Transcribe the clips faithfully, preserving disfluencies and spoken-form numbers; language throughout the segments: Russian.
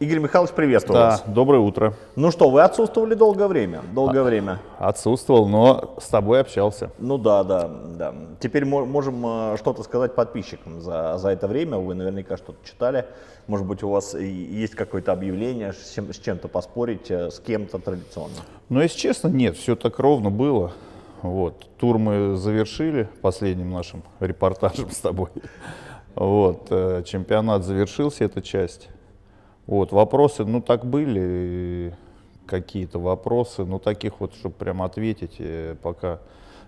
Игорь Михайлович, приветствую да, вас. Доброе утро. Ну что, вы отсутствовали долгое время? Долгое а, время. Отсутствовал, но с тобой общался. Ну да, да, да. Теперь можем что-то сказать подписчикам за, за это время. Вы наверняка что-то читали. Может быть, у вас есть какое-то объявление, с чем-то поспорить, с кем-то традиционно? Ну, если честно, нет, все так ровно было. Вот. Тур мы завершили последним нашим репортажем с тобой. Вот. Чемпионат завершился, эта часть. Вот, вопросы, ну, так были какие-то вопросы, но таких вот, чтобы прям ответить пока.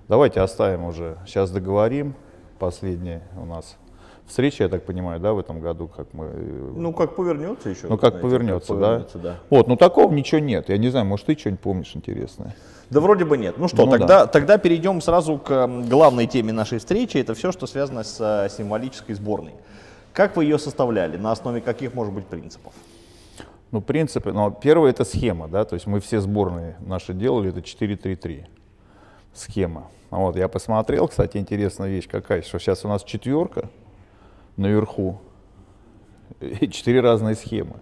Давайте оставим уже, сейчас договорим. Последняя у нас встреча, я так понимаю, да, в этом году, как мы... Ну, как повернется еще. Ну, как, знаете, повернется, как повернется, да? Да. Вот, ну, такого ничего нет. Я не знаю, может, ты что-нибудь помнишь интересное? Да вроде бы нет. Ну что, ну, тогда, да. тогда перейдем сразу к главной теме нашей встречи. Это все, что связано с символической сборной. Как вы ее составляли? На основе каких, может быть, принципов? Ну, принципы, ну, первое — это схема, да, то есть мы все сборные наши делали, это четыре три три схема. Вот, я посмотрел, кстати, интересная вещь какая, что сейчас у нас четверка наверху, и четыре разные схемы.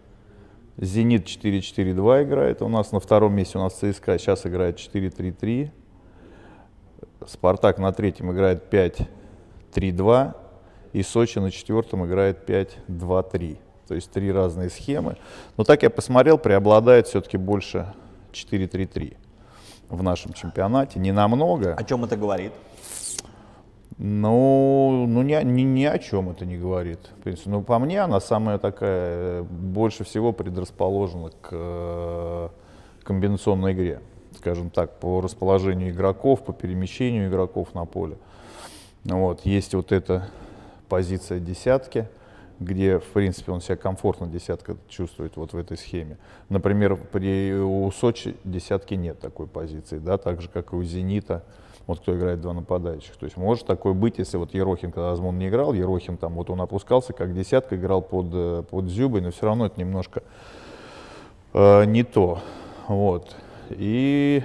Зенит четыре четыре два играет у нас, на втором месте у нас ЦСКА, сейчас играет четыре три три. Спартак на третьем играет пять три два, и Сочи на четвертом играет пять два три. То есть три разные схемы. Но так я посмотрел, преобладает все-таки больше четыре три три в нашем чемпионате. Не намного. О чем это говорит? Ну, ну ни, ни, ни о чем это не говорит. В принципе, ну, по мне, она самая такая, больше всего предрасположена к э, комбинационной игре. Скажем так, по расположению игроков, по перемещению игроков на поле. Вот, есть вот эта позиция десятки, где, в принципе, он себя комфортно десятка чувствует вот в этой схеме. Например, при, у Сочи десятки нет такой позиции, да, так же, как и у Зенита, вот кто играет два нападающих. То есть может такое быть, если вот Ерохин, когда Азмун не играл, Ерохин там, вот он опускался как десятка, играл под, под Дзюбой, но все равно это немножко э, не то. Вот. И,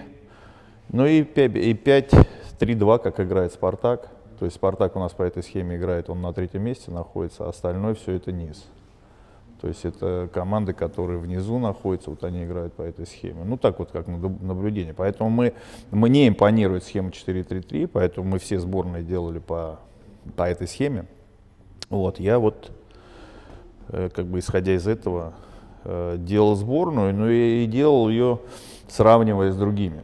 ну и, и пять три два, как играет Спартак. То есть Спартак у нас по этой схеме играет, он на третьем месте находится, а остальное все это низ. То есть это команды, которые внизу находятся, вот они играют по этой схеме. Ну так вот, как наблюдение. Поэтому мы, мне импонирует схема четыре три три, поэтому мы все сборные делали по, по этой схеме. Вот, я вот, как бы исходя из этого, делал сборную, но и делал ее, сравнивая с другими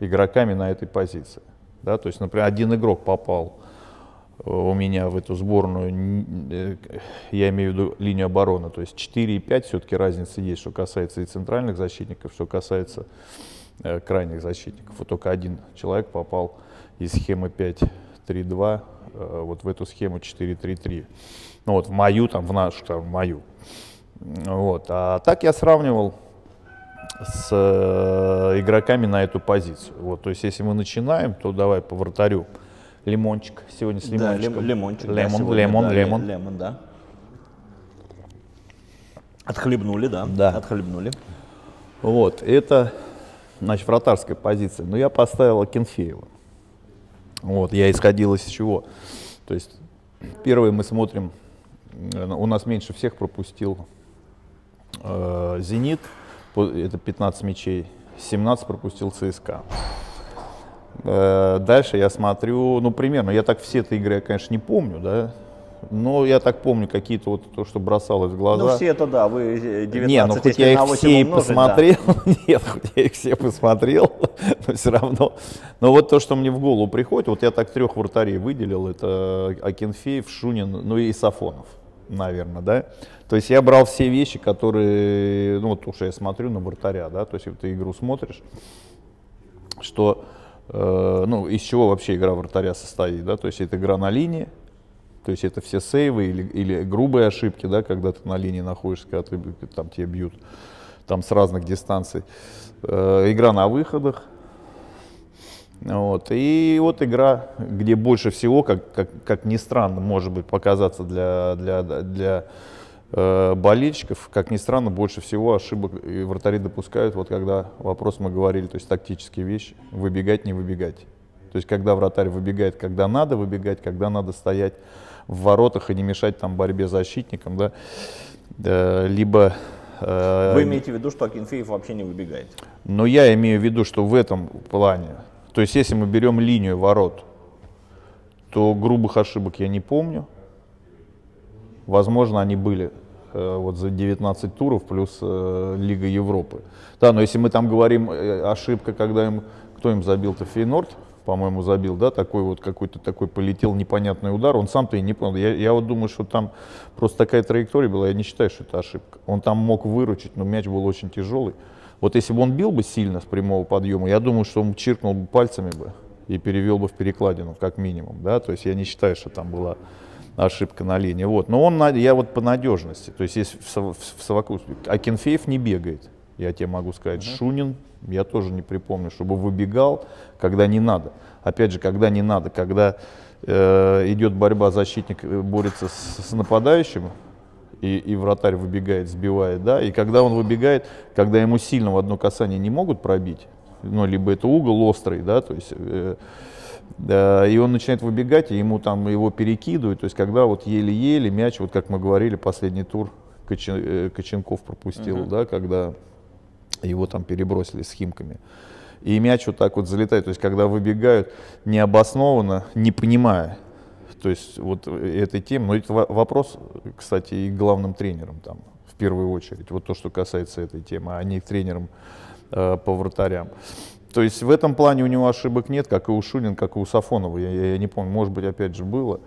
игроками на этой позиции. Да, то есть, например, один игрок попал у меня в эту сборную, я имею в виду линию обороны, то есть четыре и пять все-таки разница есть, что касается и центральных защитников, что касается э, крайних защитников. Вот только один человек попал из схемы пять три два э, вот в эту схему четыре три три. Ну вот в мою, там, в нашу, там, в мою. Вот. А так я сравнивал с игроками на эту позицию. Вот, то есть, если мы начинаем, то давай по вратарю. Лимончик. Сегодня с лимончиком. Да, лим, лимончик. Лимон, да, сегодня, лимон, да, лимон. Лимон, да. Отхлебнули, да. Да. Отхлебнули. Вот, это, значит, вратарская позиция. Но я поставил Акинфеева. Вот, я исходил из чего. То есть, первое мы смотрим, у нас меньше всех пропустил э, «Зенит». Это пятнадцать мячей, семнадцать пропустил ЦСКА. Дальше я смотрю, ну, примерно, я так все эти игры, я, конечно, не помню, да, но я так помню какие-то вот то, что бросалось в глаза. Ну, все это, да, вы девятнадцать, не, ну, хоть я их все умножить, посмотрел, да. Нет, хоть я их все посмотрел, но все равно. Но вот то, что мне в голову приходит, вот я так трех вратарей выделил, это Акинфеев, Шунин, ну и Сафонов. Наверное, да. То есть я брал все вещи, которые, ну вот уж я смотрю на вратаря, да, то есть вот ты игру смотришь, что, э, ну, из чего вообще игра вратаря состоит, да, то есть это игра на линии, то есть это все сейвы или, или грубые ошибки, да, когда ты на линии находишься, когда ты, там тебя бьют, там с разных дистанций, э, игра на выходах. Вот. И вот игра, где больше всего, как, как, как ни странно, может быть, показаться для, для, для э, болельщиков, как ни странно, больше всего ошибок и вратари допускают, вот когда вопрос мы говорили, то есть тактические вещи, выбегать, не выбегать. То есть когда вратарь выбегает, когда надо выбегать, когда надо стоять в воротах и не мешать там борьбе защитникам, да, э, либо Вы имеете в виду, что Акинфеев вообще не выбегает? Но я имею в виду, что в этом плане, то есть если мы берем линию ворот, то грубых ошибок я не помню. Возможно, они были вот за девятнадцать туров плюс Лига Европы. Да, но если мы там говорим ошибка, когда им, кто им забил-то, Фейнорд, по-моему, забил, да, такой вот какой-то такой полетел непонятный удар, он сам-то и не понял. Я, я вот думаю, что там просто такая траектория была, я не считаю, что это ошибка. Он там мог выручить, но мяч был очень тяжелый. Вот если бы он бил бы сильно с прямого подъема, я думаю, что он чиркнул бы пальцами бы и перевел бы в перекладину, как минимум, да, то есть я не считаю, что там была ошибка на линии, вот, но он, я вот по надежности, то есть есть в совокупности, Акинфеев не бегает, я тебе могу сказать, uh-huh. Шунин, я тоже не припомню, чтобы выбегал, когда не надо, опять же, когда не надо, когда э, идет борьба, защитник борется с, с нападающим, и, и вратарь выбегает, сбивает, да, и когда он выбегает, когда ему сильно в одно касание не могут пробить, ну, либо это угол острый, да, то есть... Э, и он начинает выбегать, и ему там его перекидывают. То есть, когда вот еле-еле мяч, вот как мы говорили, последний тур Коченков пропустил, uh-huh. да, когда его там перебросили с Химками. И мяч вот так вот залетает. То есть, когда выбегают необоснованно, не понимая. То есть, вот этой темы. Но это вопрос, кстати, и главным тренерам там, в первую очередь. Вот то, что касается этой темы, а не тренерам э, по вратарям. То есть в этом плане у него ошибок нет, как и у Шунина, как и у Сафонова, я, я, я не помню, может быть, опять же, было.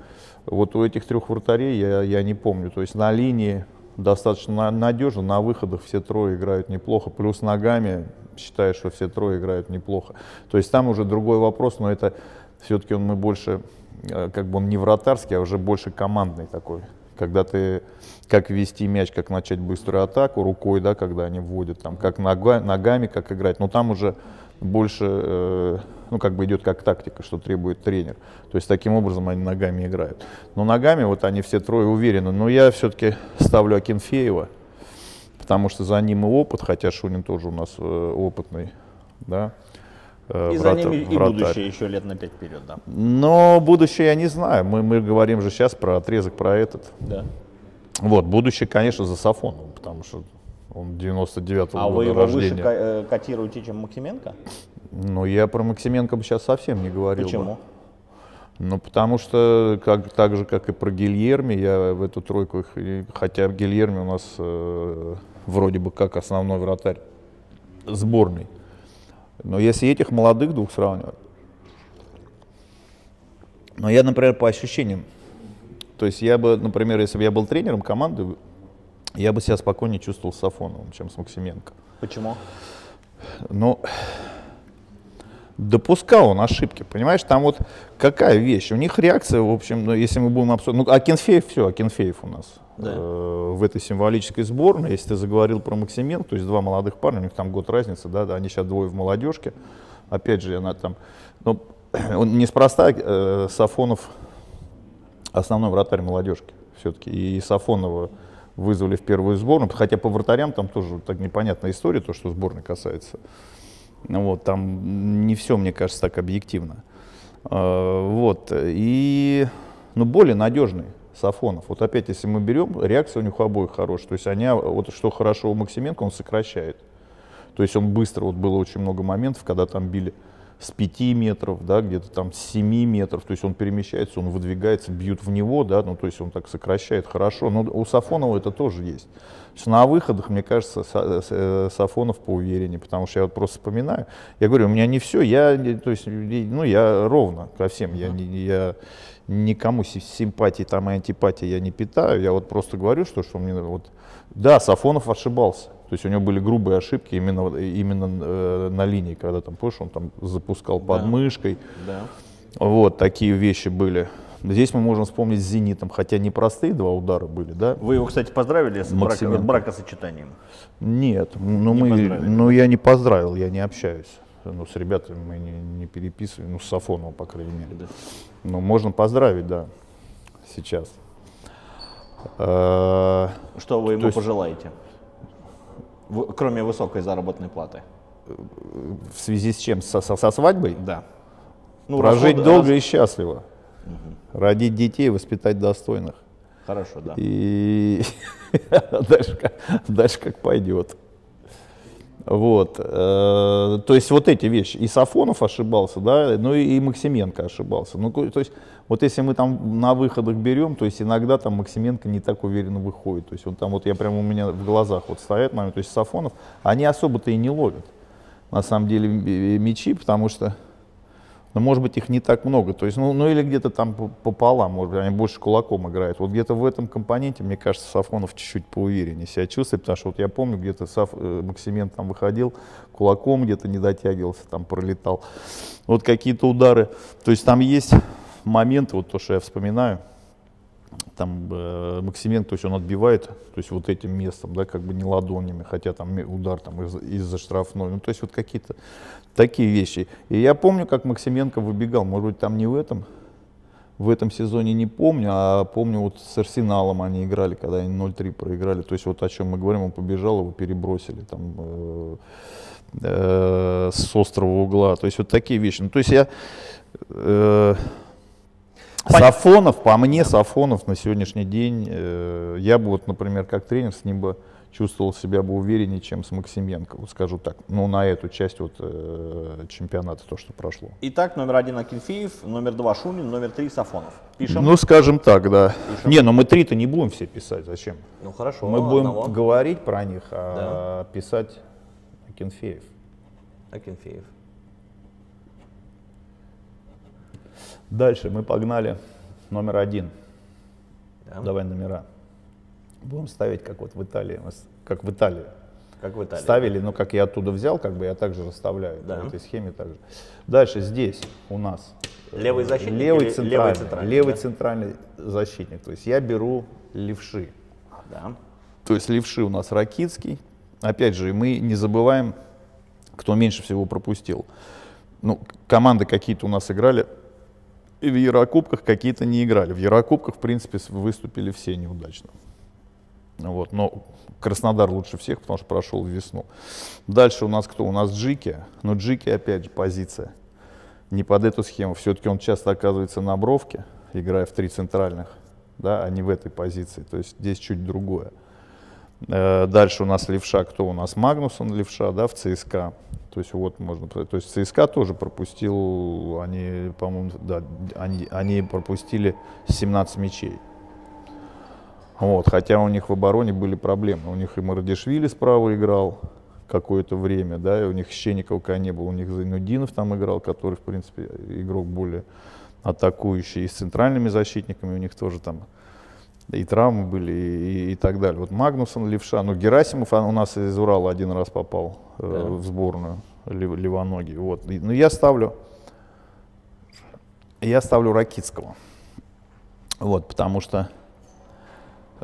Вот у этих трех вратарей я, я не помню, то есть на линии достаточно надежно, на выходах все трое играют неплохо, плюс ногами, считаю, что все трое играют неплохо. То есть там уже другой вопрос, но это все-таки он мы больше, как бы он не вратарский, а уже больше командный такой. Когда ты, как вести мяч, как начать быструю атаку, рукой, да, когда они вводят, там, как нога, ногами, как играть, но там уже... больше, э, ну, как бы идет как тактика, что требует тренер. То есть таким образом они ногами играют. Но ногами вот они все трое уверены. Но я все-таки ставлю Акинфеева, потому что за ним и опыт, хотя Шунин тоже у нас э, опытный, да. Э, и врат, за ними вратарь. И будущее еще лет на пять вперед, да. Но будущее я не знаю. Мы, мы говорим же сейчас про отрезок, про этот. Да. Вот, будущее, конечно, за Сафоновым, потому что... Он девяносто девятого а года вы его рождения. Выше котируете, чем Максименко? Ну, я про Максименко бы сейчас совсем не говорил. Почему? Бы. Ну, потому что, как, так же, как и про Гильерми, я в эту тройку, их, хотя Гильерми у нас э, вроде бы как основной вратарь сборной. Но если этих молодых двух сравнивать, но я, например, по ощущениям, то есть я бы, например, если бы я был тренером команды, я бы себя спокойнее чувствовал с Сафоновым, чем с Максименко. Почему? Ну, допускал он ошибки, понимаешь? Там вот какая вещь? У них реакция, в общем, ну, если мы будем обсуждать... Ну, Акинфеев все, Акинфеев у нас да. э, в этой символической сборной. Если ты заговорил про Максименко, то есть два молодых парня, у них там год разницы, да, да они сейчас двое в молодежке. Опять же, она там... Ну, он неспроста э, Сафонов основной вратарь молодежки все-таки. И Сафонова... вызвали в первую сборную, хотя по вратарям там тоже так непонятная история, то, что сборной касается. Вот, там не все, мне кажется, так объективно. Вот, и, ну, более надежный Сафонов. Вот опять, если мы берем, реакция у них обоих хорошая. То есть они, вот что хорошо у Максименко, он сокращает. То есть он быстро, вот было очень много моментов, когда там били с пяти метров, да, где-то там с семи метров, то есть он перемещается, он выдвигается, бьют в него, да, ну, то есть он так сокращает хорошо, но у Сафонова это тоже есть. То на выходах, мне кажется, Сафонов поувереннее, потому что я вот просто вспоминаю, я говорю, у меня не все, я, то есть, ну, я ровно ко всем, я, я никому симпатии, там, антипатии я не питаю, я вот просто говорю, что, что мне, вот, да, Сафонов ошибался. То есть у него были грубые ошибки именно, именно э, на линии, когда там, помнишь, он там запускал да. подмышкой. Да. Вот, такие вещи были. Здесь мы можем вспомнить с «Зенитом», хотя непростые два удара были, да? Вы его, кстати, поздравили с брако, бракосочетанием? Нет, но, не мы, но я не поздравил, я не общаюсь. Ну, с ребятами мы не, не переписываем, ну, с Сафоновым, по крайней мере. Да. Но можно поздравить, да, сейчас. Что вы ему есть, пожелаете? Кроме высокой заработной платы. В связи с чем? Со, со, со свадьбой? Да. Ну, прожить расходы, долго раз... и счастливо. Угу. Родить детей, воспитать достойных. Хорошо, да. И дальше, дальше как пойдет. Вот. То есть вот эти вещи. И Сафонов ошибался, да, ну и Максименко ошибался. Ну, то есть вот если мы там на выходах берем, то есть иногда там Максименко не так уверенно выходит. То есть он там, вот я прямо у меня в глазах вот стоят момент, то есть Сафонов, они особо-то и не ловят, на самом деле, мячи, потому что, ну, может быть, их не так много. То есть, ну, ну или где-то там пополам, может быть, они больше кулаком играют. Вот где-то в этом компоненте, мне кажется, Сафонов чуть-чуть поувереннее себя чувствует, потому что вот я помню, где-то Максименко там выходил, кулаком где-то не дотягивался, там пролетал. Вот какие-то удары. То есть там есть моменты, вот то, что я вспоминаю, там э, Максименко, то есть он отбивает, то есть вот этим местом, да, как бы не ладонями, хотя там удар там из-за из штрафной, ну то есть вот какие-то такие вещи. И я помню, как Максименко выбегал, может быть, там не в этом, в этом сезоне не помню, а помню вот с Арсеналом они играли, когда они ноль три проиграли, то есть вот о чем мы говорим, он побежал, его перебросили там э, э, с острого угла, то есть вот такие вещи. Ну, то есть я... Э, Сафонов, по мне, Сафонов на сегодняшний день, э, я бы, вот, например, как тренер, с ним бы чувствовал себя бы увереннее, чем с Максименко, вот скажу так, ну, на эту часть вот, э, чемпионата, то, что прошло. Итак, номер один Акинфеев, номер два Шунин, номер три Сафонов. Пишем? Ну, скажем так, да. Пишем. Не, но мы три-то не будем все писать, зачем? Ну, хорошо. Мы будем одного. говорить про них, а да. писать Акинфеев. Акинфеев. Дальше мы погнали номер один. Да. Давай номера. Будем ставить, как вот в Италии. Как в Италии. Как в Италии. Ставили, но как я оттуда взял, как бы я также расставляю. Да. В этой схеме также. Дальше здесь у нас левый защитник. Левый центральный, левый центральный, левый да? центральный защитник. То есть я беру левши. Да. То есть левши у нас Ракитский. Опять же, мы не забываем, кто меньше всего пропустил. Ну, команды какие-то у нас играли. И в Еврокубках какие-то не играли. В Еврокубках, в принципе, выступили все неудачно. Вот. Но Краснодар лучше всех, потому что прошел весну. Дальше у нас кто? У нас Джики. Но Джики, опять же, позиция. Не под эту схему. Все-таки он часто оказывается на бровке, играя в три центральных, да, а не в этой позиции. То есть здесь чуть другое. Дальше у нас левша. Кто у нас? Магнусон левша, да, в ЦСКА. То есть вот можно, то есть ЦСКА тоже пропустил, они, по-моему, да, они, они пропустили семнадцать мячей. Вот, хотя у них в обороне были проблемы. У них и Мардишвили справа играл какое-то время, да, и у них Щенниковка не было, у них Зайнудинов там играл, который, в принципе, игрок более атакующий. И с центральными защитниками у них тоже там и травмы были, и, и, и так далее. Вот Магнусон левша, ну Герасимов он у нас из Урала один раз попал э, да. в сборную лев, левоногий. Вот. И, ну я ставлю, я ставлю Ракитского, вот, потому что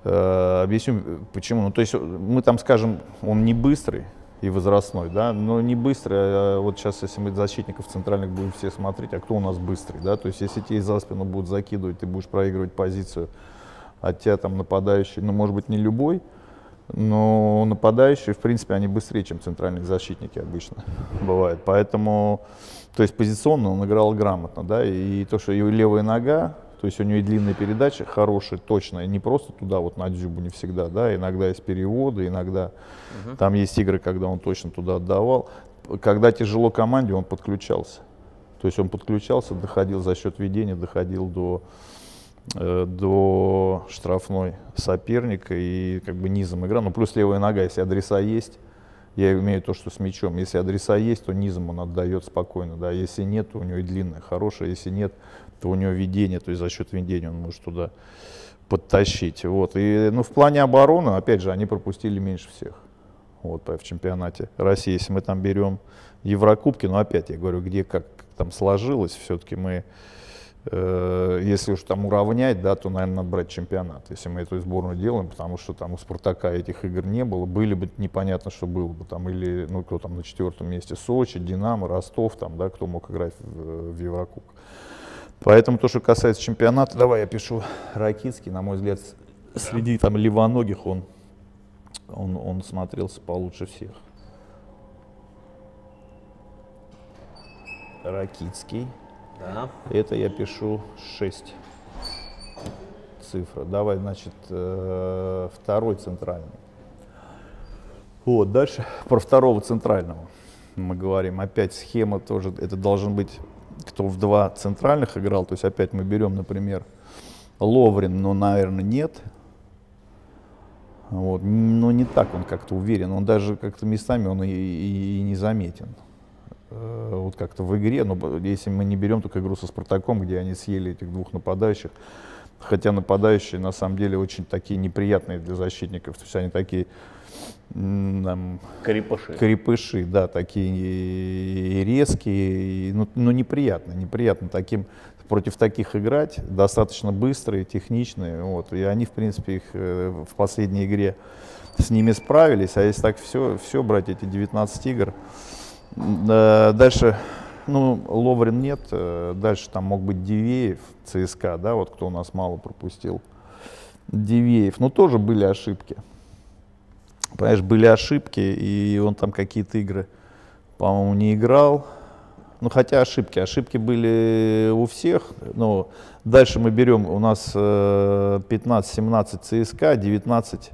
э, объясню почему. Ну то есть мы там скажем, он не быстрый и возрастной, да, но не быстрый. А вот сейчас, если мы защитников центральных будем все смотреть, а кто у нас быстрый, да, то есть если тебе за спину будут закидывать, ты будешь проигрывать позицию. А тебя там нападающий, ну, может быть, не любой, но нападающие, в принципе, они быстрее, чем центральные защитники обычно бывают. Поэтому, то есть позиционно он играл грамотно, да, и то, что ее левая нога, то есть у нее и длинная передача хорошая, точная, не просто туда вот на Дзюбу не всегда, да, иногда есть переводы, иногда угу. там есть игры, когда он точно туда отдавал. Когда тяжело команде, он подключался, то есть он подключался, доходил за счет ведения, доходил до... до штрафной соперника и как бы низом игра. Ну, плюс левая нога, если адреса есть, я имею то, что с мячом. Если адреса есть, то низом он отдает спокойно. Да? Если нет, то у него и длинная хорошая. Если нет, то у него ведение, то есть за счет ведения он может туда подтащить. Вот. И, ну, в плане обороны, опять же, они пропустили меньше всех. Вот, в чемпионате России. Если мы там берем Еврокубки, но ну, опять я говорю, где как там сложилось, все-таки мы... Если уж там уравнять, да, то, наверное, надо брать чемпионат, если мы эту сборную делаем, потому что там у Спартака этих игр не было, были бы непонятно, что было бы там, или, ну, кто там на четвертом месте, Сочи, Динамо, Ростов, там, да, кто мог играть в, в Еврокубок. Поэтому то, что касается чемпионата, давай я пишу Ракитский, на мой взгляд, среди там левоногих он, он, он смотрелся получше всех. Ракитский. Да. Это я пишу шесть. цифра. Давай, значит, второй центральный. Вот, дальше про второго центрального мы говорим. Опять схема тоже, это должен быть, кто в два центральных играл. То есть опять мы берем, например, Ловрин, но, наверное, нет. Вот, но не так он как-то уверен. Он даже как-то местами он и, и, и не заметен. Вот как-то в игре, но если мы не берем только игру со Спартаком, где они съели этих двух нападающих, хотя нападающие на самом деле очень такие неприятные для защитников, то есть они такие там, крепыши. крепыши, да, такие и резкие, и, ну, ну неприятно, неприятно таким, против таких играть, достаточно быстрые, техничные, вот, и они в принципе их в последней игре с ними справились, а если так все, все брать эти девятнадцать игр. Дальше, ну, Ловрин нет, дальше там мог быть Дивеев, ЦСКА, да, вот кто у нас мало пропустил, Дивеев, но тоже были ошибки, понимаешь, были ошибки, и он там какие-то игры, по-моему, не играл, ну, хотя ошибки, ошибки были у всех, но дальше мы берем, у нас пятнадцать-семнадцать ЦСКА, девятнадцать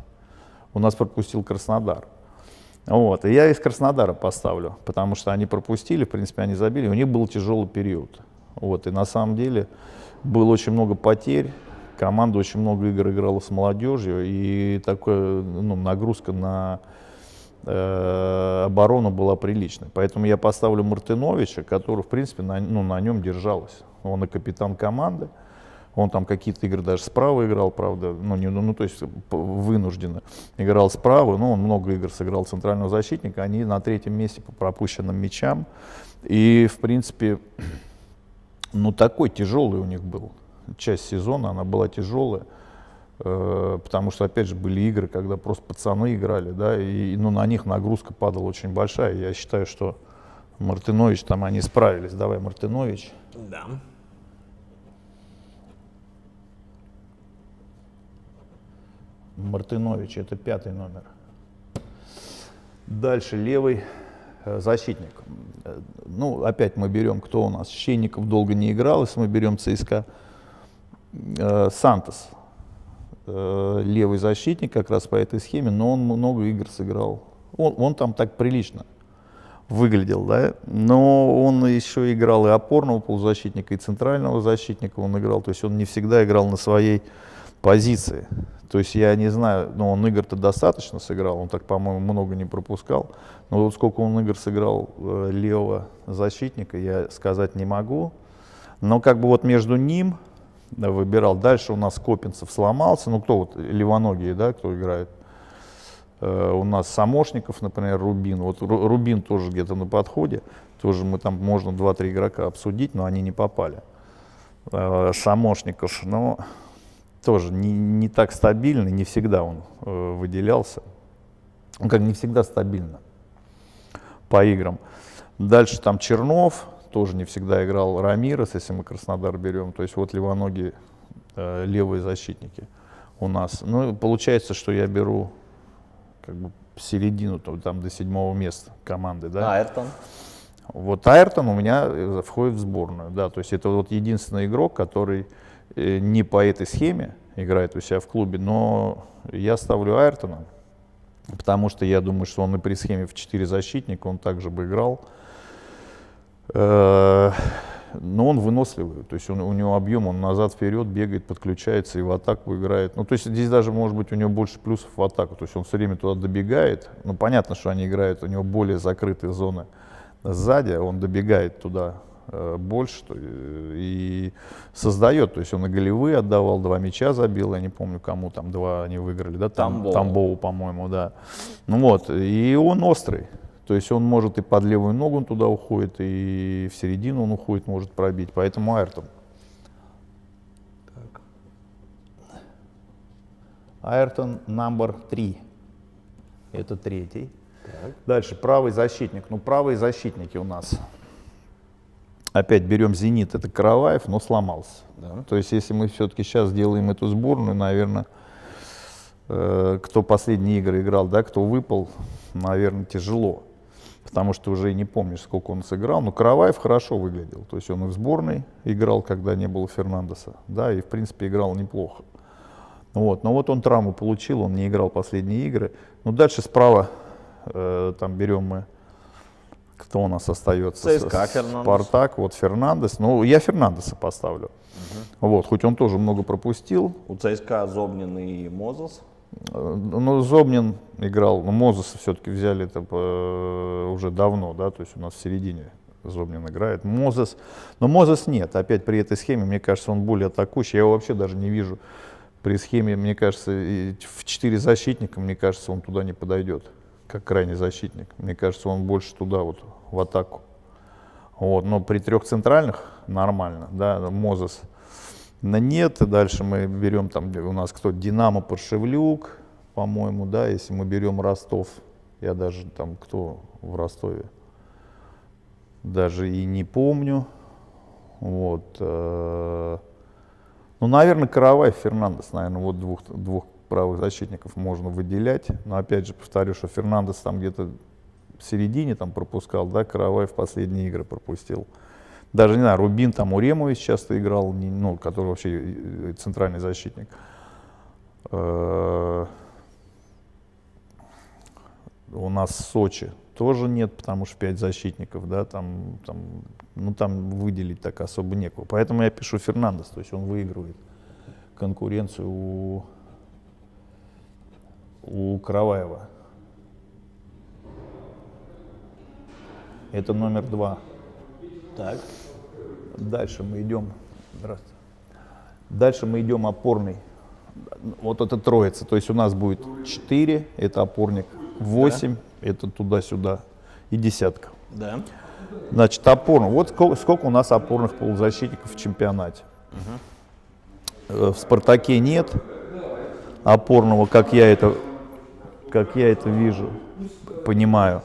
у нас пропустил Краснодар. Вот, и я из Краснодара поставлю, потому что они пропустили, в принципе, они забили, у них был тяжелый период. Вот, и на самом деле было очень много потерь, команда очень много игр играла с молодежью, и такая, ну, нагрузка на э, оборону была приличной. Поэтому я поставлю Мартыновича, который, в принципе, на, ну, на нем держалась. Он и капитан команды, он там какие-то игры даже справа играл, правда, ну, не, ну то есть вынужденно играл справа, но он много игр сыграл центрального защитника, они на третьем месте по пропущенным мячам. И, в принципе, ну такой тяжелый у них был. Часть сезона, она была тяжелая, э, потому что, опять же, были игры, когда просто пацаны играли, да, и ну, на них нагрузка падала очень большая. Я считаю, что Мартынович, там они справились. Давай, Мартынович. Да. Мартынович, это пятый номер. Дальше левый защитник. Ну, опять мы берем, кто у нас? Щенников долго не играл, если мы берем ЦСКА. Сантос, левый защитник как раз по этой схеме, но он много игр сыграл. Он, он там так прилично выглядел, да? Но он еще играл и опорного полузащитника, и центрального защитника он играл. То есть он не всегда играл на своей позиции. То есть я не знаю, но он игр-то достаточно сыграл, он так, по-моему, много не пропускал. Но вот сколько он игр сыграл э, левого защитника, я сказать не могу. Но как бы вот между ним да, выбирал. Дальше у нас Копинцев сломался. Ну кто вот левоногие, да, кто играет? Э, у нас Самошников, например, Рубин. Вот Ру Рубин тоже где-то на подходе. Тоже мы там можно два-три игрока обсудить, но они не попали. Э, Самошников, но... тоже не, не так стабильный, не всегда он э, выделялся. Он как не всегда стабильно по играм. Дальше там Чернов, тоже не всегда играл, Рамирес, если мы Краснодар берем. То есть вот левоногие э, левые защитники у нас. Ну, получается, что я беру как бы середину, там до седьмого места команды. Да? Айртон. Вот Айртон у меня входит в сборную. Да, то есть это вот единственный игрок, который не по этой схеме играет у себя в клубе, но я ставлю Айртона, потому что я думаю, что он и при схеме в четыре защитника, он также бы играл. Но он выносливый, то есть он, у него объем, он назад-вперед бегает, подключается и в атаку играет. Ну, то есть здесь даже, может быть, у него больше плюсов в атаку, то есть он все время туда добегает. Ну, понятно, что они играют, у него более закрытые зоны сзади, он добегает туда больше и создает, то есть он и голевые отдавал, два мяча забил, я не помню кому, там два они выиграли, да, там, Тамбову, Тамбову по-моему, да, ну вот, и он острый, то есть он может и под левую ногу он туда уходит, и в середину он уходит, может пробить, поэтому Айртон. Айртон номер три, это третий. Так. Дальше правый защитник, ну правые защитники у нас. Опять берем «Зенит», это Караваев, но сломался. Да. То есть, если мы все-таки сейчас делаем эту сборную, наверное, э, кто последние игры играл, да, кто выпал, наверное, тяжело. Потому что уже и не помнишь, сколько он сыграл. Но Караваев хорошо выглядел. То есть, он и в сборной играл, когда не было Фернандеса. Да, и, в принципе, играл неплохо. Вот. Но вот он травму получил, он не играл последние игры. Ну, дальше справа э, там берем мы, кто у нас остается? ЦСКА, Фернандес. Спартак, вот Фернандес. Ну, я Фернандеса поставлю. Угу. Вот, хоть он тоже много пропустил. У ЦСКА Зобнин и Мозес. Ну, Зобнин играл, но Мозеса все-таки взяли это уже давно, да, то есть у нас в середине Зобнин играет. Мозес, но Мозес нет, опять при этой схеме, мне кажется, он более атакующий, я его вообще даже не вижу. При схеме, мне кажется, в четыре защитника, мне кажется, он туда не подойдет, как крайний защитник. Мне кажется, он больше туда, вот, в атаку. Вот, но при трех центральных нормально, да, Мозес. Но нет, и дальше мы берем, там у нас кто, Динамо, Паршевлюк, по-моему, да, если мы берем Ростов, я даже там, кто в Ростове, даже и не помню, вот, э, ну, наверное, Караваев, Фернандес, наверное, вот двух, двух правых защитников можно выделять, но, опять же, повторю, что Фернандес там где-то в середине там пропускал, да, Караваев последние игры пропустил. Даже, не знаю, Рубин, там Уремович часто играл, ну, который вообще центральный защитник. У нас Сочи тоже нет, потому что пять защитников, да, там, там, ну, там выделить так особо некого. Поэтому я пишу Фернандес, то есть он выигрывает конкуренцию у, у Караваева. Это номер два. Так. Дальше мы идем. Здравствуйте. Дальше мы идем опорный. Вот это троица. То есть у нас будет четыре, это опорник, восемь, да, это туда-сюда, и десятка. Да. Значит, опорный. Вот сколько, сколько у нас опорных полузащитников в чемпионате. Угу. В Спартаке нет опорного, как я это, как я это вижу, понимаю.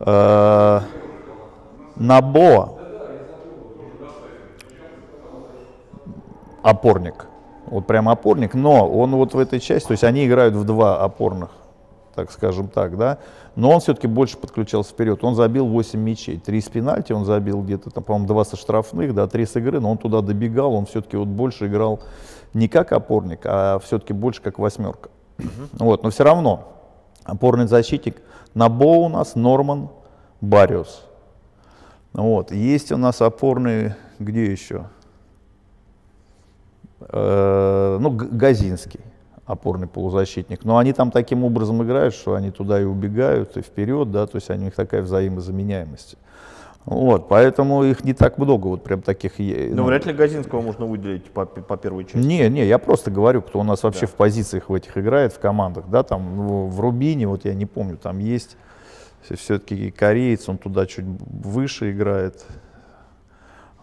А Набо опорник, вот прям опорник, но он вот в этой части, то есть они играют в два опорных, так скажем так, да, но он все-таки больше подключался вперед, он забил восемь мячей, три с пенальти, он забил где-то, по-моему, два со штрафных, да, три с игры, но он туда добегал, он все-таки вот больше играл не как опорник, а все-таки больше как восьмерка. Угу. Вот, но все равно опорный защитник Набо у нас, Норман, Бариус. Вот. Есть у нас опорные, где еще? Э-э, ну, Газинский, опорный полузащитник. Но они там таким образом играют, что они туда и убегают, и вперед, да, то есть у них такая взаимозаменяемость. Вот, поэтому их не так много, вот прям таких. Ну, вряд ли Газинского можно выделить по, по первой части. Не, не, я просто говорю, кто у нас вообще да. в позициях в этих играет, в командах, да, там ну, в Рубине, вот я не помню, там есть... Все-таки кореец, он туда чуть выше играет.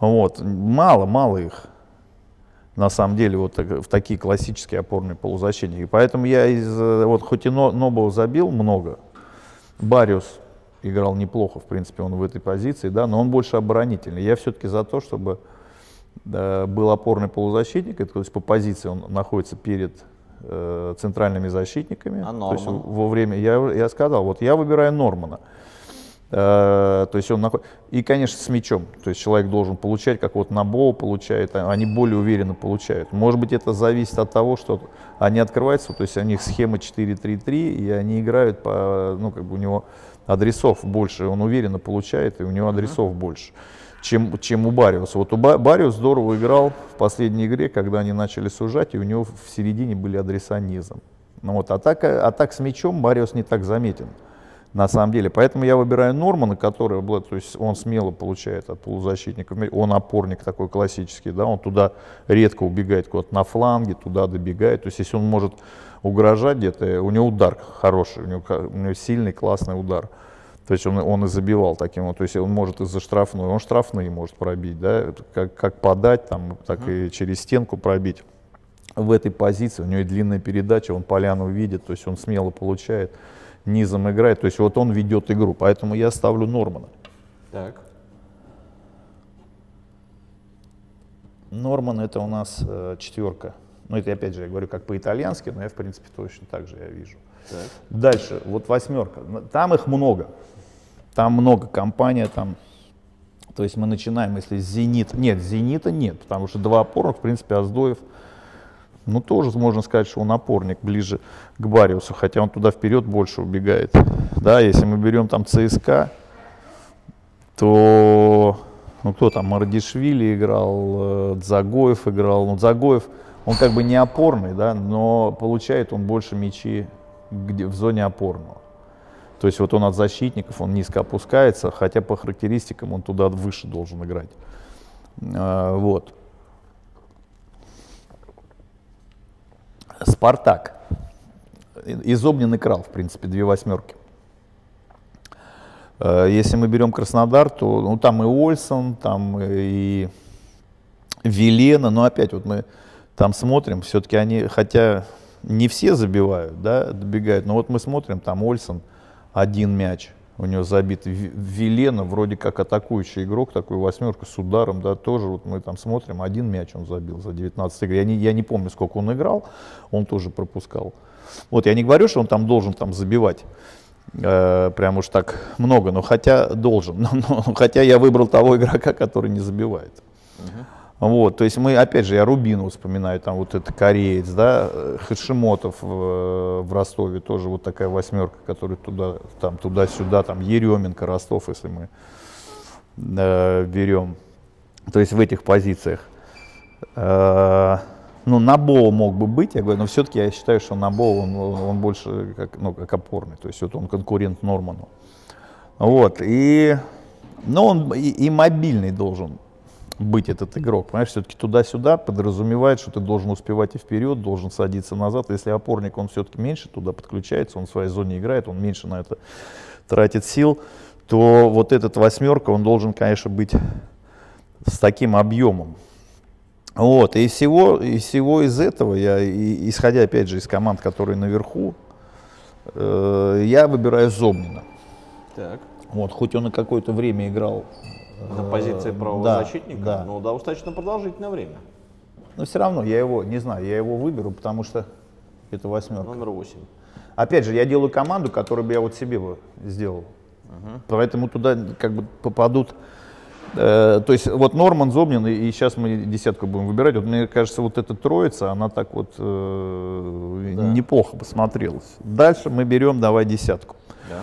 Вот. Мало, мало их, на самом деле, вот в такие классические опорные полузащитники. Поэтому я, из, вот, хоть и Нобо забил много, Бариус играл неплохо, в принципе, он в этой позиции, да, но он больше оборонительный. Я все-таки за то, чтобы да, был опорный полузащитник, то есть по позиции он находится перед... центральными защитниками. А то есть, во время я, я сказал, вот я выбираю Нормана. Э, то есть он наход... И, конечно, с мячом. То есть человек должен получать, как вот Набо получает, они более уверенно получают. Может быть, это зависит от того, что они открываются, то есть у них схема четыре три три, и они играют по, ну, как бы у него адресов больше, он уверенно получает, и у него адресов uh-huh. больше, чем, чем у Бариуса. Вот у Бариус здорово играл в последней игре, когда они начали сужать, и у него в середине были адреса низом. Ну вот, атака, атак с мячом Бариус не так заметен, на самом деле. Поэтому я выбираю Нормана, который, то есть он смело получает от полузащитников, он опорник такой классический, да, он туда редко убегает куда-то на фланге, туда добегает. То есть если он может угрожать где-то, у него удар хороший, у него, у него сильный, классный удар. То есть он, он и забивал таким вот, то есть он может из-за штрафной, он штрафные может пробить, да, как, как подать, там, так mm-hmm. и через стенку пробить. В этой позиции у него и длинная передача, он поляну видит, то есть он смело получает, низом играет, то есть вот он ведет игру, поэтому я ставлю Нормана. Так. Норман — это у нас э, четверка. Ну, это опять же я говорю как по-итальянски, но я в принципе точно так же я вижу. Так. Дальше, вот восьмерка, там их много. Там много, компания там, то есть мы начинаем, если Зенит, нет, Зенита нет, потому что два опорных, в принципе, Аздоев, Ну, тоже можно сказать, что он опорник ближе к Бариусу, хотя он туда вперед больше убегает. Да, если мы берем там ЦСКА, то, ну, кто там, Мардишвили играл, Дзагоев играл. Ну, Дзагоев, он как бы не опорный, да, но получает он больше мячи где, в зоне опорного. То есть вот он от защитников, он низко опускается, хотя по характеристикам он туда выше должен играть. А, вот. Спартак. И Зобнин играл, в принципе, две восьмерки. Если мы берем Краснодар, то, ну, там и Ольсон, там и Велена, но опять вот мы там смотрим, все-таки они, хотя не все забивают, да, добегают, но вот мы смотрим, там Ольсон один мяч у него забит, Велена вроде как атакующий игрок, такую восьмерку с ударом, да, тоже вот мы там смотрим, один мяч он забил за девятнадцать игр, я не, я не помню, сколько он играл, он тоже пропускал. Вот я не говорю, что он там должен там забивать, э, прям уж так много, но хотя должен, но, но, хотя я выбрал того игрока, который не забивает. Uh-huh. Вот, то есть мы, опять же, я Рубину вспоминаю, там вот это кореец, да, Хашимотов в, в Ростове, тоже вот такая восьмерка, которая туда, там, туда-сюда, там Еременко, Ростов, если мы э, берем, то есть в этих позициях. Э, ну, Набо мог бы быть, я говорю, но все-таки я считаю, что Набо, он, он больше как, ну, как опорный, то есть вот он конкурент Норману. Вот, и, ну, он и, и мобильный должен быть этот игрок, понимаешь, все-таки туда-сюда подразумевает, что ты должен успевать и вперед, должен садиться назад. Если опорник, он все-таки меньше туда подключается, он в своей зоне играет, он меньше на это тратит сил, то вот этот восьмерка, он должен, конечно, быть с таким объемом. Вот, и всего, и всего из этого, я, и, исходя, опять же, из команд, которые наверху, э, я выбираю Зобнина. Так. Вот, хоть он и какое-то время играл на позиции правого да, защитника, да. но да, достаточно продолжительное время. Но все равно я его, не знаю, я его выберу, потому что это восьмерка. Номер восемь. Опять же, я делаю команду, которую бы я вот себе бы сделал. Угу. Поэтому туда как бы попадут. Э, то есть вот Норман, Зобнин, и сейчас мы десятку будем выбирать. Вот, мне кажется, вот эта троица, она так вот э, да. неплохо посмотрелась. Дальше мы берем, давай, десятку. Да.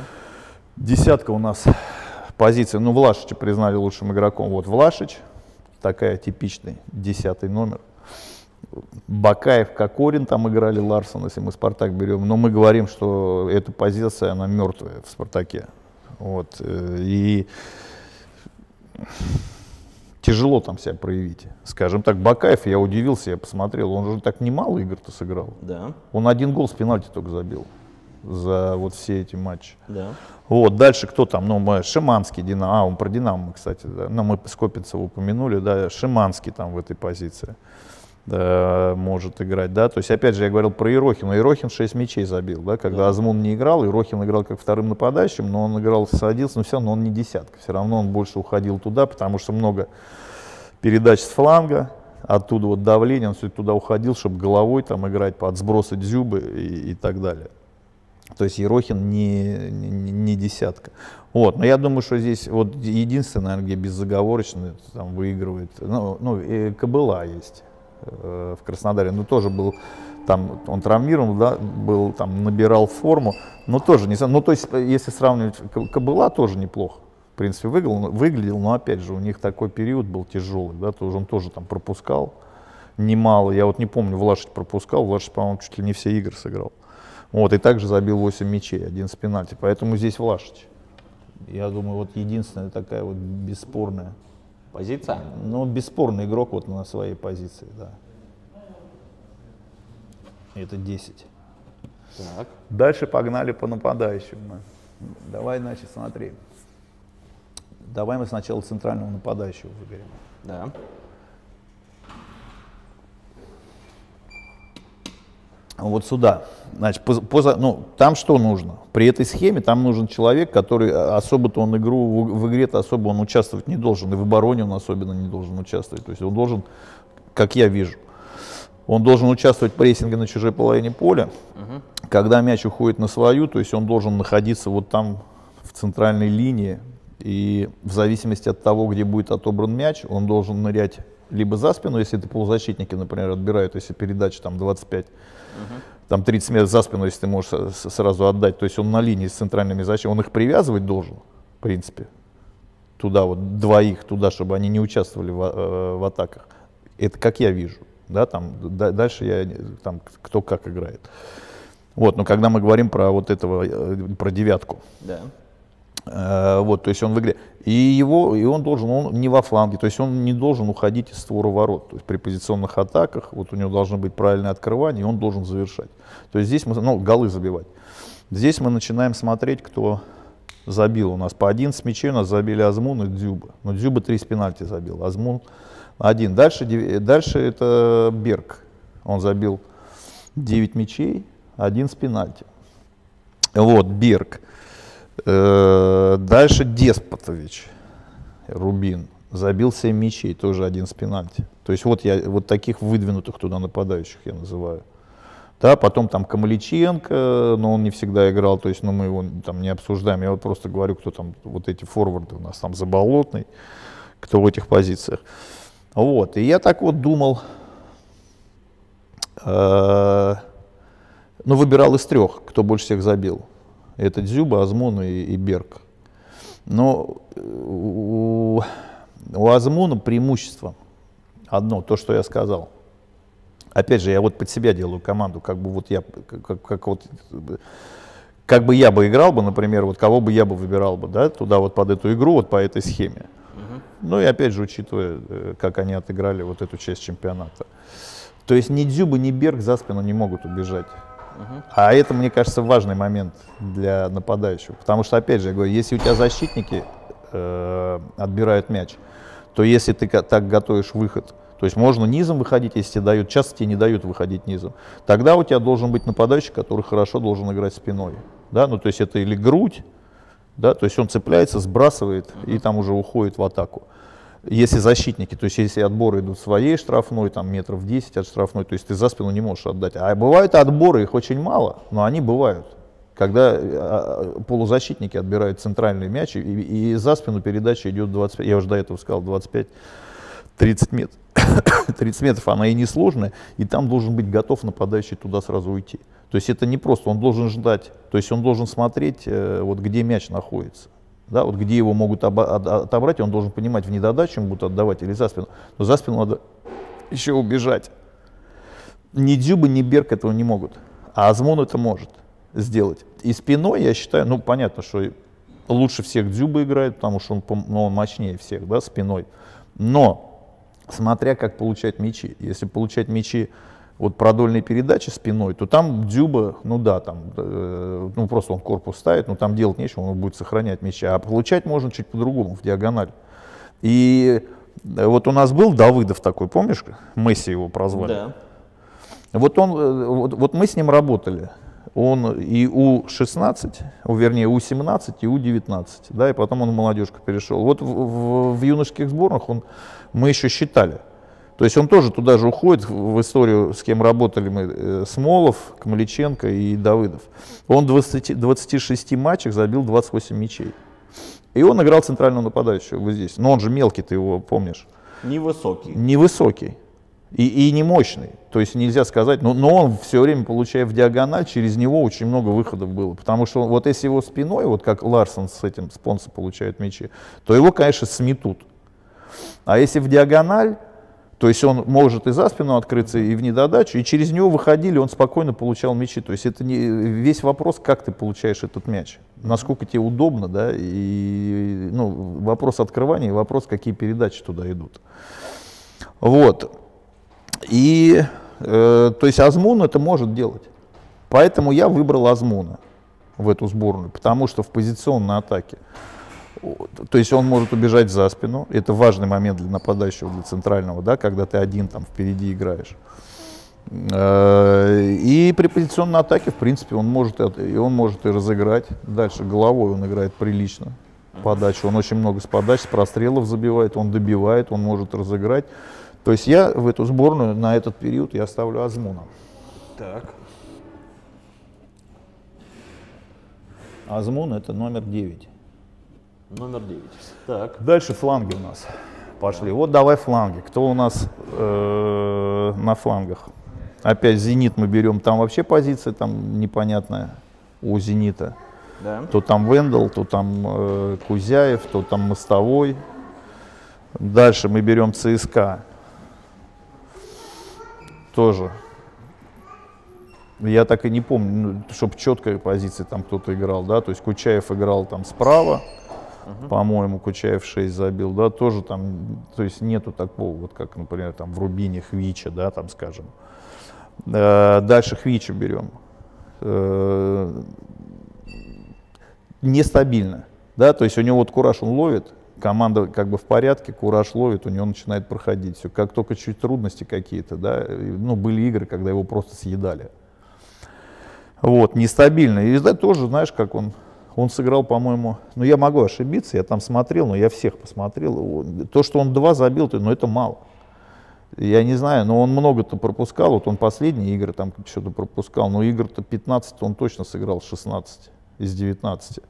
Десятка у нас... Позиция, ну, Влашича признали лучшим игроком. Вот Влашич, такая типичный, десятый номер. Бакаев, Кокорин там играли, Ларсон, если мы Спартак берем. Но мы говорим, что эта позиция, она мертвая в Спартаке. Вот, и тяжело там себя проявить. Скажем так, Бакаев, я удивился, я посмотрел, он же так немало игр-то сыграл. Да. Он один гол с пенальти только забил за вот все эти матчи. Да. Вот, дальше кто там? Ну, мы, Шиманский, Динамо, а, он про Динамо, кстати, да, но мы Скопинцева упомянули, да, Шиманский там в этой позиции да, может играть, да, то есть, опять же, я говорил про Ерохина, Ерохин шесть мячей забил, да, когда да. Азмун не играл, Ерохин играл как вторым нападающим, но он играл, садился, но все равно он не десятка, все равно он больше уходил туда, потому что много передач с фланга, оттуда вот давление, он все туда уходил, чтобы головой там играть под сбросы Дзюбы и, и так далее. То есть Ерохин не, не, не десятка. Вот. Но я думаю, что здесь вот единственное, наверное, где безоговорочно там выигрывает. Ну, ну Кобыла есть э, в Краснодаре. Но тоже был там, он травмирован, да, был, там, набирал форму. Но тоже не знаю. Ну, то есть, если сравнивать, Кобыла тоже неплохо. В принципе, выглядел, выглядел, но опять же, у них такой период был тяжелый, да, тоже он тоже там пропускал немало. Я вот не помню, Влашич пропускал, Влашич, по-моему, чуть ли не все игры сыграл. Вот, и также забил восемь мячей, один с пенальти, поэтому здесь Влашич. Я думаю, вот единственная такая вот бесспорная позиция. Ну, бесспорный игрок вот на своей позиции, да. Это десять. Так. Дальше погнали по нападающим. Давай, значит, смотри. Давай мы сначала центрального нападающего выберем. Да. Вот сюда. Значит, поза, ну, там что нужно? При этой схеме там нужен человек, который особо-то он игру, в, в игре-то особо он участвовать не должен, и в обороне он особенно не должен участвовать. То есть он должен, как я вижу, он должен участвовать в прессинге на чужой половине поля, угу. когда мяч уходит на свою, то есть он должен находиться вот там в центральной линии, и в зависимости от того, где будет отобран мяч, он должен нырять либо за спину, если это полузащитники, например, отбирают, если передача там двадцать пять, uh-huh. там тридцать метров за спину, если ты можешь сразу отдать, то есть он на линии с центральными защитниками, он их привязывать должен, в принципе, туда вот, двоих, туда, чтобы они не участвовали в, в атаках. Это как я вижу, да, там, да, дальше я, там, кто как играет. Вот, но когда мы говорим про вот этого, про девятку. Да. Вот, то есть он в игре, и его, и он должен, он не во фланге, то есть он не должен уходить из створа ворот, то есть при позиционных атаках, вот у него должно быть правильное открывание, и он должен завершать. То есть здесь мы, ну, голы забивать. Здесь мы начинаем смотреть, кто забил у нас. По одиннадцать мячей у нас забили Азмун и Дзюба. Но Дзюба три с пенальти забил, Азмун один. Дальше, дальше это Берг, он забил девять мячей, один с пенальти. Вот, Берг. Дальше Деспотович, Рубин, забил семь мячей, тоже один с пенальти. То есть вот, я, вот таких выдвинутых туда нападающих я называю. Да, потом там Камличенко, но он не всегда играл, то есть, ну, мы его там не обсуждаем. Я вот просто говорю, кто там, вот эти форварды у нас там, Заболотный, кто в этих позициях. Вот, и я так вот думал, э, ну, выбирал из трех, кто больше всех забил. Это Дзюба, Азмун и, и Берг. Но у, у Азмуна преимущество одно, то, что я сказал. Опять же, я вот под себя делаю команду, как бы вот я, как, как вот, как бы я бы играл бы, например, вот кого бы я бы выбирал бы, да, туда вот под эту игру, вот по этой схеме. Uh-huh. Ну и опять же, учитывая, как они отыграли вот эту часть чемпионата. То есть ни Дзюба, ни Берг за спину не могут убежать. А это, мне кажется, важный момент для нападающего. Потому что, опять же, я говорю, если у тебя защитники э, отбирают мяч, то если ты так готовишь выход, то есть можно низом выходить, если тебе дают, часто тебе не дают выходить низом, тогда у тебя должен быть нападающий, который хорошо должен играть спиной. Да? Ну, то есть это или грудь, да? То есть он цепляется, сбрасывает и там уже уходит в атаку. Если защитники, то есть если отборы идут своей штрафной, там метров десять от штрафной, то есть ты за спину не можешь отдать. А бывают отборы, их очень мало, но они бывают, когда полузащитники отбирают центральные мячи, и, и за спину передача идет двадцать пять, я уже до этого сказал, двадцать пять-тридцать метров. тридцать метров она и несложная, и там должен быть готов нападающий туда сразу уйти. То есть это не просто, он должен ждать, то есть он должен смотреть, вот где мяч находится. Да, вот где его могут отобрать, он должен понимать, в недодачу ему будут отдавать или за спину. Но за спину надо еще убежать. Ни Дзюба, ни Берг этого не могут. А Азмун это может сделать. И спиной, я считаю, ну понятно, что лучше всех Дзюба играет, потому что он, ну, он мощнее всех, да, спиной. Но смотря как получать мячи. Если получать мячи вот продольные передачи спиной, то там Дзюба, ну да, там, э, ну просто он корпус ставит, но там делать нечего, он будет сохранять мяча. А получать можно чуть по-другому, в диагональ. И вот у нас был Давыдов такой, помнишь, Месси его прозвали? Да. Вот, он, вот, вот мы с ним работали. Он и у шестнадцать, вернее у семнадцать и у девятнадцать, да, и потом он в молодежку перешел. Вот в, в, в юношеских сборных он, мы еще считали. То есть он тоже туда же уходит в историю, с кем работали мы, Смолов, Камличенко и Давыдов. Он в двадцати шести матчах забил двадцать восемь мячей. И он играл центрального нападающего вот здесь. Но он же мелкий, ты его помнишь. Невысокий. Невысокий. И, и не мощный. То есть нельзя сказать, но, но он все время, получая в диагональ, через него очень много выходов было. Потому что вот если его спиной, вот как Ларсон с этим спонсором получает мячи, то его, конечно, сметут. А если в диагональ, то есть он может и за спину открыться, и в недодачу, и через него выходили, он спокойно получал мячи. То есть это не, весь вопрос, как ты получаешь этот мяч, насколько тебе удобно, да, и, ну, вопрос открывания, и вопрос, какие передачи туда идут. Вот, и, э, то есть Азмун это может делать, поэтому я выбрал Азмуна в эту сборную, потому что в позиционной атаке. То есть он может убежать за спину, это важный момент для нападающего, для центрального, да, когда ты один там впереди играешь. И при позиционной атаке, в принципе, он может, и он может и разыграть. Дальше головой он играет прилично, подачу, он очень много с подач, с прострелов забивает, он добивает, он может разыграть. То есть я в эту сборную на этот период я ставлю Азмуна. Так. Азмун это номер девять. Номер девять. Так. Дальше фланги у нас. пошли. Вот давай фланги. Кто у нас э, на флангах? Опять «Зенит» мы берем. Там вообще позиция там непонятная у «Зенита». Да. То там Вендел, то там э, Кузяев, то там Мостовой. Дальше мы берем ЦСКА. Тоже. Я так и не помню, чтобы четкая позиция там кто-то играл, да, то есть Кучаев играл там справа, uh-huh. по-моему, Кучаев шесть забил, да, тоже там, то есть нету такого, вот как, например, там в Рубине Хвича, да, там, скажем. Дальше Хвича берем. Нестабильно, да, то есть у него вот кураж он ловит, команда как бы в порядке, кураж ловит, у него начинает проходить все. Как только чуть трудности какие-то, да, ну, были игры, когда его просто съедали. Вот, нестабильно. И да, тоже, знаешь, как он, он сыграл, по-моему, ну, я могу ошибиться, я там смотрел, но я всех посмотрел. То, что он два забил, то, ну, это мало. Я не знаю, но он много-то пропускал, вот он последние игры там что-то пропускал, но игр-то пятнадцать он точно сыграл, шестнадцать из девятнадцати.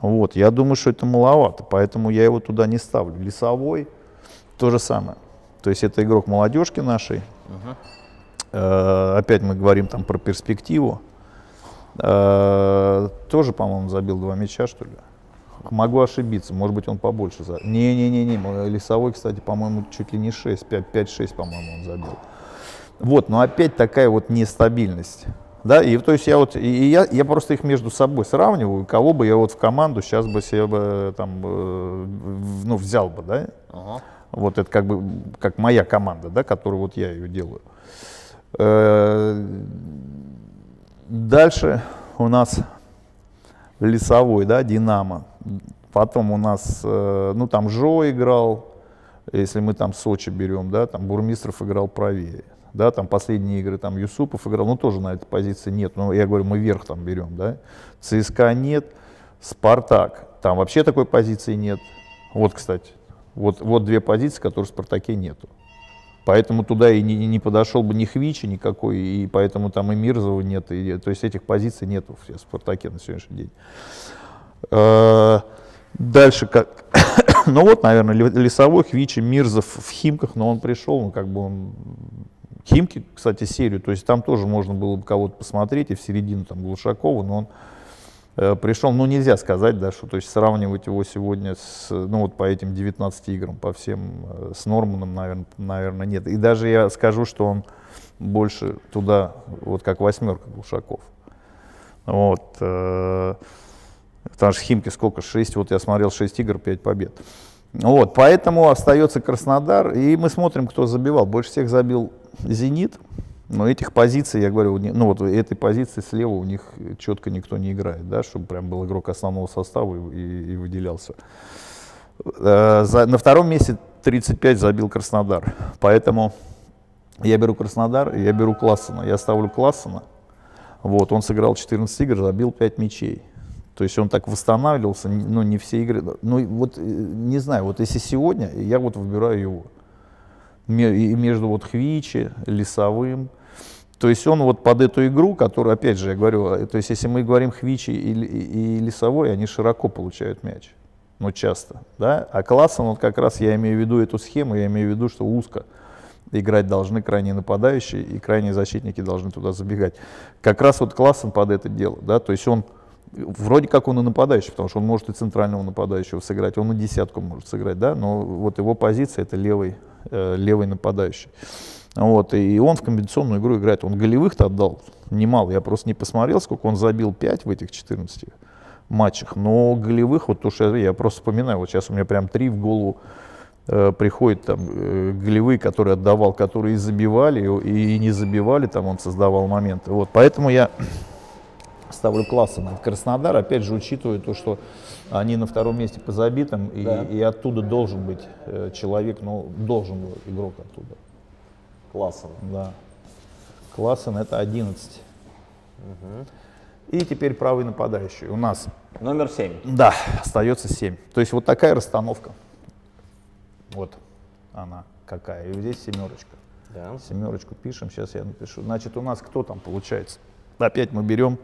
Вот, я думаю, что это маловато, поэтому я его туда не ставлю. Лесовой то же самое. То есть это игрок молодежки нашей. Uh-huh. э-э, опять мы говорим там про перспективу. Э-э, тоже, по-моему, забил два мяча, что ли. Могу ошибиться, может быть, он побольше забил. Не-не-не, Лесовой, кстати, по-моему, чуть ли не шесть, пять-шесть, по-моему, он забил. Вот, но опять такая вот нестабильность. Да, и то есть я вот и я, я просто их между собой сравниваю, кого бы я вот в команду сейчас бы себе там ну, взял бы, да? Ага. Вот это как бы как моя команда, да, которую вот я ее делаю. Дальше у нас Лесовой, да, Динамо. Потом у нас, ну там Жо играл, если мы там Сочи берем, да, там Бурмистров играл правее. Да, там последние игры, там Юсупов играл, ну тоже на этой позиции нет, но ну, я говорю, мы вверх там берем, да, ЦСКА нет, Спартак, там вообще такой позиции нет, вот, кстати, вот, вот две позиции, которые в Спартаке нету, поэтому туда и не, не подошел бы ни Хвича никакой, и поэтому там и Мирзова нет, и, то есть этих позиций нету в Спартаке на сегодняшний день. А, дальше как... ну вот, наверное, Лесовой, Хвича, Мирзов в Химках, но он пришел, ну как бы он... Химки, кстати, серию, то есть там тоже можно было бы кого-то посмотреть, и в середину там Глушакова, но он э, пришел, ну нельзя сказать, да, что, то есть сравнивать его сегодня с, ну вот по этим девятнадцати играм, по всем, э, с Норманом, наверное, наверное, нет. И даже я скажу, что он больше туда, вот как восьмерка Глушаков. Вот, э, потому что Химки сколько, шесть, вот я смотрел шесть игр, пять побед. Вот, поэтому остается Краснодар, и мы смотрим, кто забивал. Больше всех забил «Зенит», но этих позиций, я говорю, ну вот этой позиции слева у них четко никто не играет, да, чтобы прям был игрок основного состава и, и, и выделялся. Э, за, на втором месте тридцать пять забил Краснодар, поэтому я беру Краснодар и я беру Классена, я ставлю Классена, вот, он сыграл четырнадцать игр, забил пять мячей. То есть он так восстанавливался, ну не все игры, ну вот не знаю, вот если сегодня, я вот выбираю его. И между вот Хвичи, Лесовым, то есть он вот под эту игру, которую, опять же, я говорю, то есть если мы говорим Хвичи и, и, и Лесовой, они широко получают мяч, ну часто, да, а Классен, вот как раз я имею в виду эту схему, я имею в виду, что узко играть должны крайние нападающие и крайние защитники должны туда забегать. Как раз вот Классен под это дело, да, то есть он вроде как он и нападающий, потому что он может и центрального нападающего сыграть, он и десятку может сыграть, да, но вот его позиция — это левый, э, левый нападающий. Вот, и он в комбинационную игру играет. Он голевых-то отдал немало, я просто не посмотрел, сколько он забил, пять в этих четырнадцати матчах, но голевых, вот то, что я, я просто вспоминаю, вот сейчас у меня прям три в голову э, приходят там, э, голевые, которые отдавал, которые и забивали, и, и не забивали, там он создавал моменты. Вот, поэтому я... ставлю Классена. Краснодар, опять же, учитывая то, что они на втором месте по забитым, да. и, и оттуда должен быть э, человек, ну, должен был игрок оттуда. Классен. Да. Классен — это одиннадцать. Угу. И теперь правый нападающий у нас. Номер семь. Да, остается семь. То есть вот такая расстановка. Вот она какая. И здесь семерочка. Да. Семерочку пишем, сейчас я напишу. Значит, у нас кто там получается? Опять мы берем...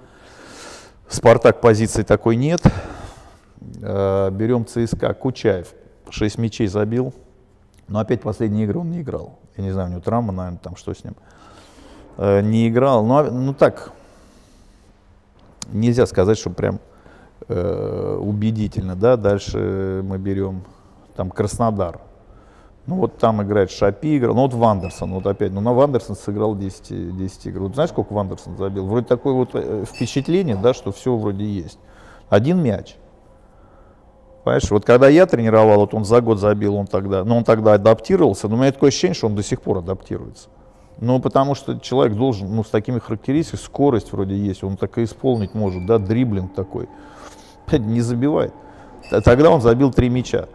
Спартак, позиции такой нет. Берем ЦСКА. Кучаев шесть мячей забил. Но опять последние игры он не играл. Я не знаю, у него травма, наверное, там что с ним. Э, не играл. Но, ну так, нельзя сказать, что прям э, убедительно. Да? Дальше мы берем там Краснодар. Ну вот там играет Шапи, играл. Ну вот Вандерсон, вот опять. Ну на Вандерсон сыграл десять, десять игр. Вот знаешь, сколько Вандерсон забил? Вроде такое вот впечатление, да, что все вроде есть. Один мяч. Понимаешь, вот когда я тренировал, вот он за год забил, он тогда, но он тогда адаптировался, но у меня такое ощущение, что он до сих пор адаптируется. Ну, потому что человек должен, ну, с такими характеристиками, скорость вроде есть, он так и исполнить может, да, дриблинг такой, не забивает. Тогда он забил три мяча.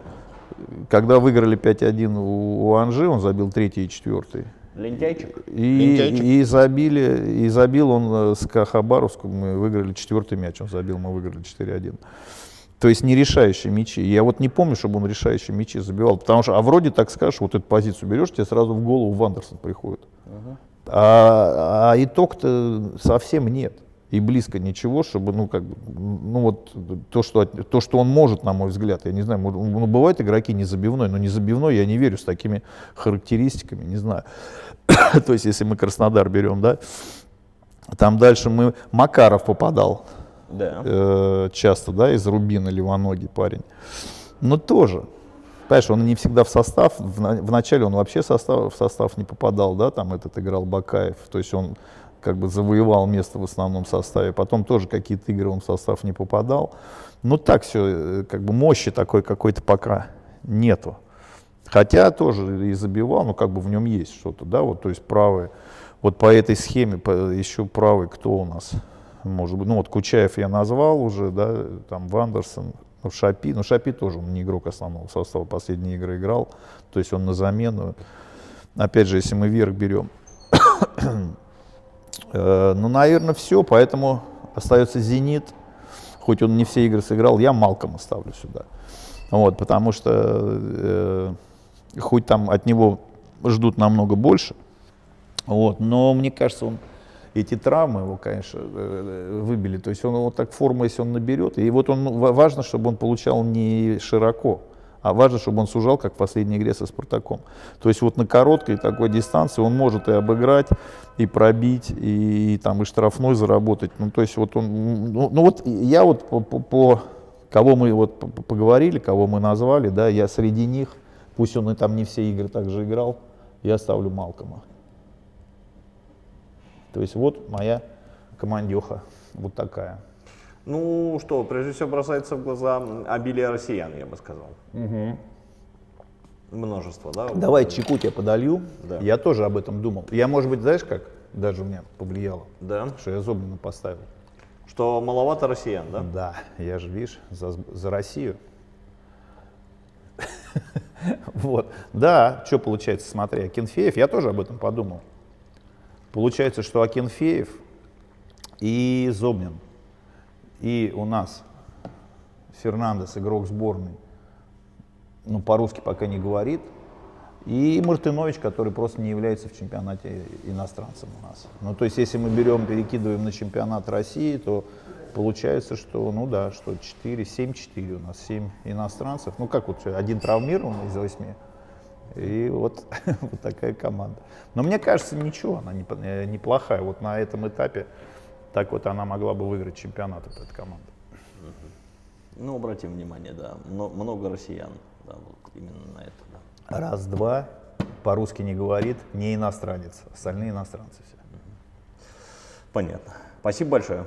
Когда выиграли пять один у, у Анжи, он забил третий и четвертый. Лентяйчик. И, Лентяйчик. И, забили, и забил он с Кахабаровском, мы выиграли четвертый мяч, он забил, мы выиграли четыре один. То есть не решающие мячи. Я вот не помню, чтобы он решающие мячи забивал. Потому что, а вроде так скажешь, вот эту позицию берешь, тебе сразу в голову Вандерсон приходит. Uh-huh. а, а итог-то совсем нет. И близко ничего, чтобы, ну, как бы, ну, вот то что, то, что он может, на мой взгляд, я не знаю, ну, бывают игроки незабивной, но незабивной я не верю с такими характеристиками, не знаю. То есть, если мы Краснодар берем, да, там дальше мы... Макаров попадал. Да. Э, часто, да, из Рубина, левоногий парень. Но тоже, понимаешь, он не всегда в состав, в, вначале он вообще состав, в состав не попадал, да, там этот играл Бакаев, то есть он как бы завоевал место в основном составе, потом тоже какие-то игры он в состав не попадал. Ну так все, как бы мощи такой какой-то пока нету. Хотя тоже и забивал, но как бы в нем есть что-то, да, вот, то есть правый, вот по этой схеме по, еще правый кто у нас? Может быть, ну вот Кучаев я назвал уже, да, там Вандерсон, ну, Шапи, ну Шапи тоже, он не игрок основного состава, последние игры играл, то есть он на замену. Опять же, если мы вверх берем, э, ну, наверное, все, поэтому остается «Зенит», хоть он не все игры сыграл, я Малкома ставлю сюда, вот, потому что э, хоть там от него ждут намного больше, вот, но мне кажется, он... Эти травмы его, конечно, выбили. То есть он вот так форму, если он наберет. И вот он, важно, чтобы он получал не широко, а важно, чтобы он сужал, как в последней игре со «Спартаком». То есть вот на короткой такой дистанции он может и обыграть, и пробить, и, и там и штрафной заработать. Ну, то есть вот он... Ну, ну вот я вот по, по, по... Кого мы вот поговорили, кого мы назвали, да, я среди них, пусть он и там не все игры так же играл, я ставлю Малкома. То есть вот моя командеха вот такая. Ну что, прежде всего бросается в глаза обилие россиян, я бы сказал. Угу. Множество, да? Давай вот. Чайку тебе подолью. Да. Я тоже об этом думал. Я, может быть, знаешь как? Даже у меня повлияло, да. Что я Зобнина поставил. Что маловато россиян, да? Да, я же, видишь, за, за Россию. Вот, да, что получается, смотри, Акинфеев, я тоже об этом подумал. Получается, что Акинфеев и Зобнин, и у нас Фернандес, игрок сборной, ну, по-русски пока не говорит, и Мартынович, который просто не является в чемпионате иностранцем у нас. Ну, то есть, если мы берем, перекидываем на чемпионат России, то получается, что, ну да, что четыре, семь-четыре у нас, семь иностранцев, ну, как вот, один травмированный из восьми. И вот, вот такая команда. Но мне кажется, ничего, она неплохая. Вот на этом этапе так вот она могла бы выиграть чемпионат, эта команда. Ну, обратим внимание, да, много россиян, да, вот именно на это. Да. Раз, два, по-русски не говорит, не иностранец, остальные иностранцы все. Понятно. Спасибо большое.